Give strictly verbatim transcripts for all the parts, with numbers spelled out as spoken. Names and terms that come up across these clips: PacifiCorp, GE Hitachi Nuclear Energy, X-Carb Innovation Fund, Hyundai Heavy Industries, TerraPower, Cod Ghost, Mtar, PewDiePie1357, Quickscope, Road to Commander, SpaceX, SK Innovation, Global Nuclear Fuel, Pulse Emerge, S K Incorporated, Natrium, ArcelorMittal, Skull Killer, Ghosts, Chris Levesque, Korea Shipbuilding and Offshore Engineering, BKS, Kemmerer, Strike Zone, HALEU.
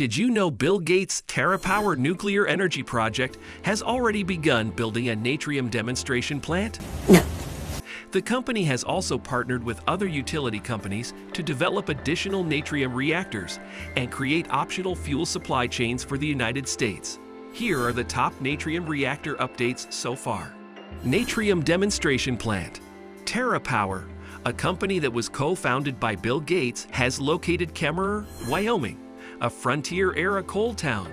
Did you know Bill Gates' TerraPower nuclear energy project has already begun building a Natrium demonstration plant? No. The company has also partnered with other utility companies to develop additional Natrium reactors and create optional fuel supply chains for the United States. Here are the top Natrium reactor updates so far. Natrium demonstration plant. TerraPower, a company that was co-founded by Bill Gates, has located Kemmerer, Wyoming, a frontier-era coal town,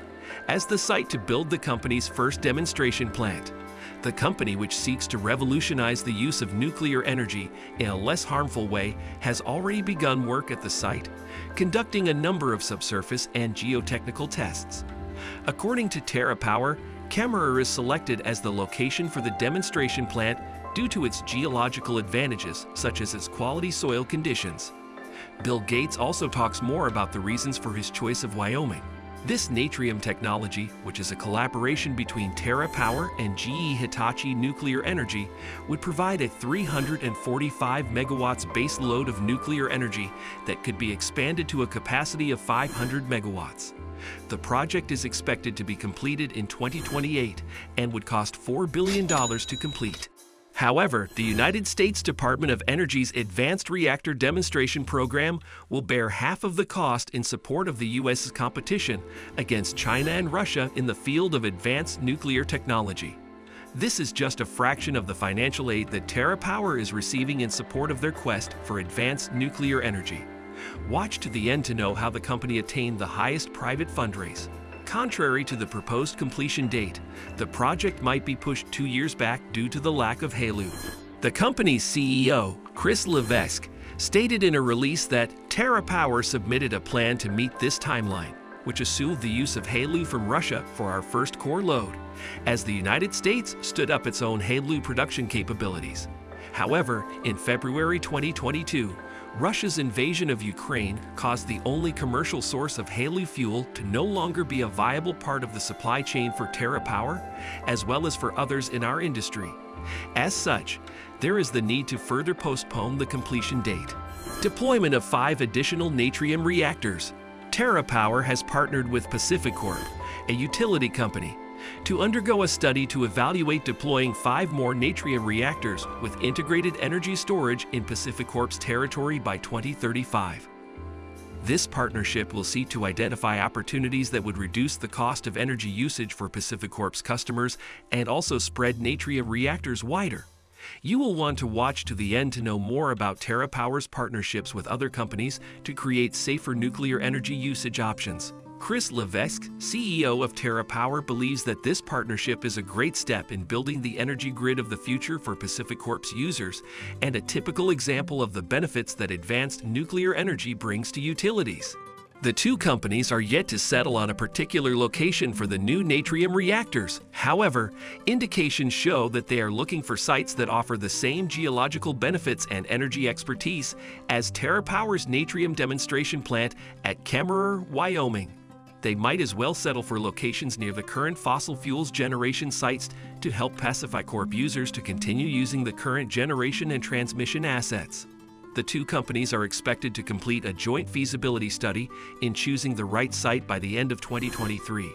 as the site to build the company's first demonstration plant. The company, which seeks to revolutionize the use of nuclear energy in a less harmful way, has already begun work at the site, conducting a number of subsurface and geotechnical tests. According to TerraPower, Kemmerer is selected as the location for the demonstration plant due to its geological advantages, such as its quality soil conditions. Bill Gates also talks more about the reasons for his choice of Wyoming. This Natrium technology, which is a collaboration between TerraPower and G E Hitachi Nuclear Energy, would provide a three hundred forty-five megawatts baseload of nuclear energy that could be expanded to a capacity of five hundred megawatts. The project is expected to be completed in twenty twenty-eight and would cost four billion dollars to complete. However, the United States Department of Energy's Advanced Reactor Demonstration Program will bear half of the cost in support of the U S's competition against China and Russia in the field of advanced nuclear technology. This is just a fraction of the financial aid that TerraPower is receiving in support of their quest for advanced nuclear energy. Watch to the end to know how the company attained the highest private fundraise. Contrary to the proposed completion date, the project might be pushed two years back due to the lack of HALEU. The company's C E O, Chris Levesque, stated in a release that TerraPower submitted a plan to meet this timeline, which assumed the use of HALEU from Russia for our first core load, as the United States stood up its own HALEU production capabilities. However, in February twenty twenty-two, Russia's invasion of Ukraine caused the only commercial source of HALEU fuel to no longer be a viable part of the supply chain for TerraPower, as well as for others in our industry. As such, there is the need to further postpone the completion date. Deployment of five additional Natrium reactors. TerraPower has partnered with PacifiCorp, a utility company, to undergo a study to evaluate deploying five more Natrium reactors with integrated energy storage in PacifiCorp's territory by twenty thirty-five. This partnership will seek to identify opportunities that would reduce the cost of energy usage for PacifiCorp's customers and also spread Natrium reactors wider. You will want to watch to the end to know more about TerraPower's partnerships with other companies to create safer nuclear energy usage options. Chris Levesque, C E O of TerraPower, believes that this partnership is a great step in building the energy grid of the future for PacifiCorp's users and a typical example of the benefits that advanced nuclear energy brings to utilities. The two companies are yet to settle on a particular location for the new Natrium reactors. However, indications show that they are looking for sites that offer the same geological benefits and energy expertise as TerraPower's Natrium demonstration plant at Kemmerer, Wyoming. They might as well settle for locations near the current fossil fuels generation sites to help PacifiCorp users to continue using the current generation and transmission assets. The two companies are expected to complete a joint feasibility study in choosing the right site by the end of twenty twenty-three.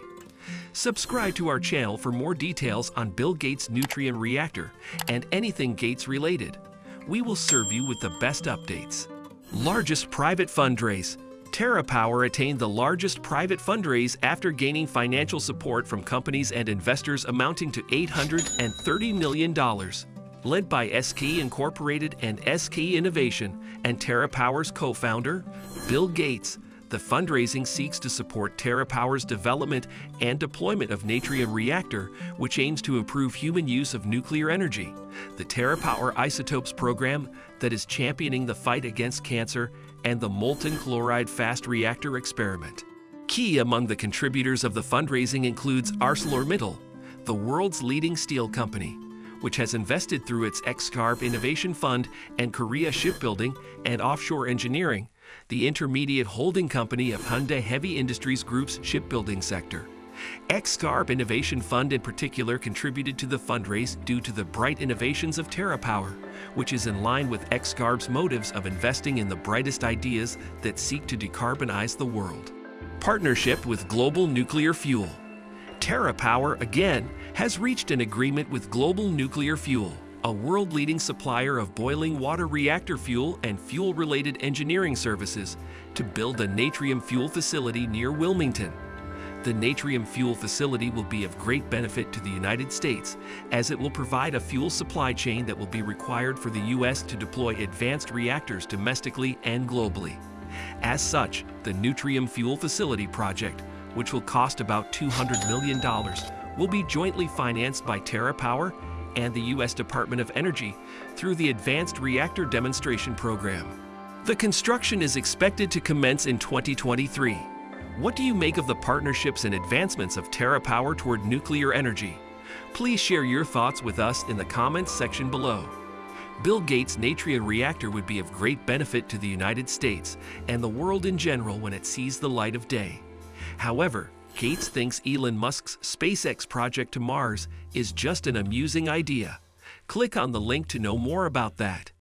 Subscribe to our channel for more details on Bill Gates' Natrium reactor and anything Gates related. We will serve you with the best updates. Largest private fundraise. TerraPower attained the largest private fundraise after gaining financial support from companies and investors amounting to eight hundred thirty million dollars. Led by S K Incorporated and S K Innovation and TerraPower's co-founder, Bill Gates, the fundraising seeks to support TerraPower's development and deployment of Natrium reactor, which aims to improve human use of nuclear energy, the TerraPower Isotopes program that is championing the fight against cancer, and the molten chloride fast reactor experiment. Key among the contributors of the fundraising includes ArcelorMittal, the world's leading steel company, which has invested through its X-Carb Innovation Fund and Korea Shipbuilding and Offshore Engineering, the intermediate holding company of Hyundai Heavy Industries Group's shipbuilding sector. X-Carb Innovation Fund in particular contributed to the fundraise due to the bright innovations of TerraPower, which is in line with X-Carb's motives of investing in the brightest ideas that seek to decarbonize the world. partnership with Global Nuclear Fuel. TerraPower, again, has reached an agreement with Global Nuclear Fuel, a world-leading supplier of boiling water reactor fuel and fuel-related engineering services, to build a Natrium fuel facility near Wilmington. The Natrium fuel facility will be of great benefit to the United States, as it will provide a fuel supply chain that will be required for the U S to deploy advanced reactors domestically and globally. As such, the Natrium fuel facility project, which will cost about two hundred million dollars, will be jointly financed by TerraPower and the U S Department of Energy through the Advanced Reactor Demonstration Program. The construction is expected to commence in twenty twenty-three. What do you make of the partnerships and advancements of TerraPower toward nuclear energy? Please share your thoughts with us in the comments section below. Bill Gates' Natrium reactor would be of great benefit to the United States and the world in general when it sees the light of day. However, Gates thinks Elon Musk's SpaceX project to Mars is just an amusing idea. Click on the link to know more about that.